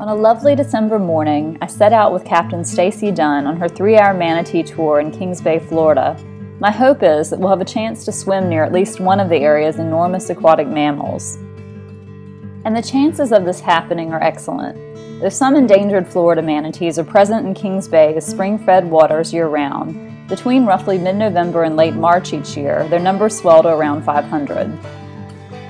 On a lovely December morning, I set out with Captain Stacey Dunn on her 3-hour manatee tour in Kings Bay, Florida. My hope is that we'll have a chance to swim near at least one of the area's enormous aquatic mammals. And the chances of this happening are excellent. Though some endangered Florida manatees are present in Kings Bay as spring-fed waters year-round, between roughly mid-November and late March each year, their numbers swell to around 500.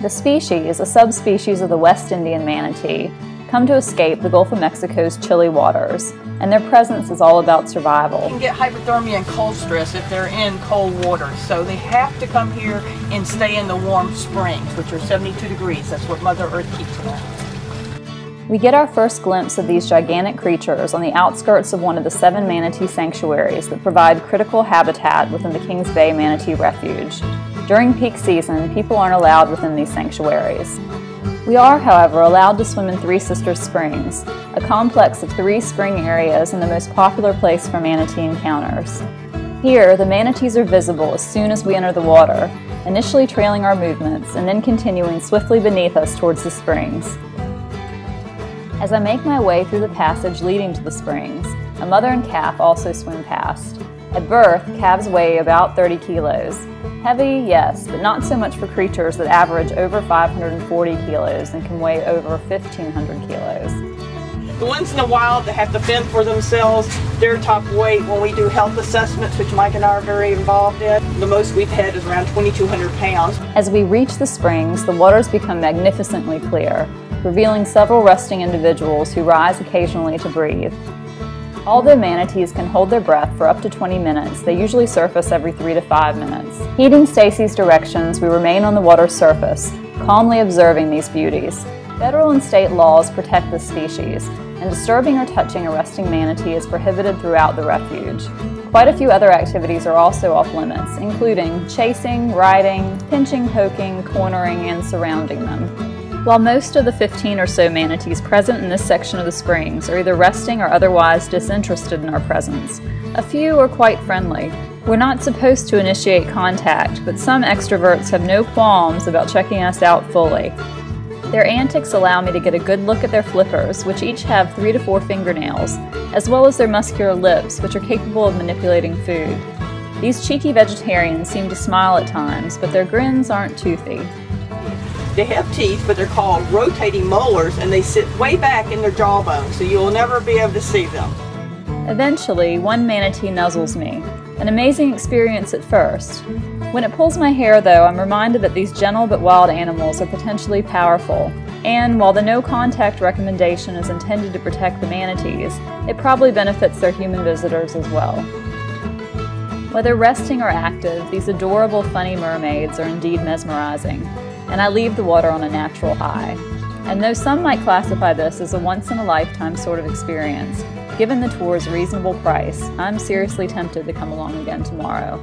The species, a subspecies of the West Indian manatee, come to escape the Gulf of Mexico's chilly waters, and their presence is all about survival. They can get hypothermia and cold stress if they're in cold water, so they have to come here and stay in the warm springs, which are 72 degrees. That's what Mother Earth keeps them. We get our first glimpse of these gigantic creatures on the outskirts of one of the 7 manatee sanctuaries that provide critical habitat within the Kings Bay Manatee Refuge. During peak season, people aren't allowed within these sanctuaries. We are, however, allowed to swim in Three Sisters Springs, a complex of 3 spring areas and the most popular place for manatee encounters. Here, the manatees are visible as soon as we enter the water, initially trailing our movements and then continuing swiftly beneath us towards the springs. As I make my way through the passage leading to the springs, a mother and calf also swim past. At birth, calves weigh about 30 kilos. Heavy, yes, but not so much for creatures that average over 540 kilos and can weigh over 1,500 kilos. The ones in the wild that have to fend for themselves, their top weight when we do health assessments, which Mike and I are very involved in, the most we've had is around 2,200 pounds. As we reach the springs, the waters become magnificently clear, revealing several resting individuals who rise occasionally to breathe. Although manatees can hold their breath for up to 20 minutes, they usually surface every 3 to 5 minutes. Heeding Stacy's directions, we remain on the water's surface, calmly observing these beauties. Federal and state laws protect this species, and disturbing or touching a resting manatee is prohibited throughout the refuge. Quite a few other activities are also off limits, including chasing, riding, pinching, poking, cornering, and surrounding them. While most of the 15 or so manatees present in this section of the springs are either resting or otherwise disinterested in our presence, a few are quite friendly. We're not supposed to initiate contact, but some extroverts have no qualms about checking us out fully. Their antics allow me to get a good look at their flippers, which each have 3 to 4 fingernails, as well as their muscular lips, which are capable of manipulating food. These cheeky vegetarians seem to smile at times, but their grins aren't toothy. They have teeth, but they're called rotating molars, and they sit way back in their jawbone, so you'll never be able to see them. Eventually, one manatee nuzzles me, an amazing experience at first. When it pulls my hair, though, I'm reminded that these gentle but wild animals are potentially powerful, and while the no-contact recommendation is intended to protect the manatees, it probably benefits their human visitors as well. Whether resting or active, these adorable, funny mermaids are indeed mesmerizing, and I leave the water on a natural high. And though some might classify this as a once-in-a-lifetime sort of experience, given the tour's reasonable price, I'm seriously tempted to come along again tomorrow.